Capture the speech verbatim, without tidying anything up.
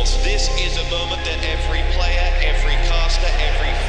course. This is a moment that every player, every caster, every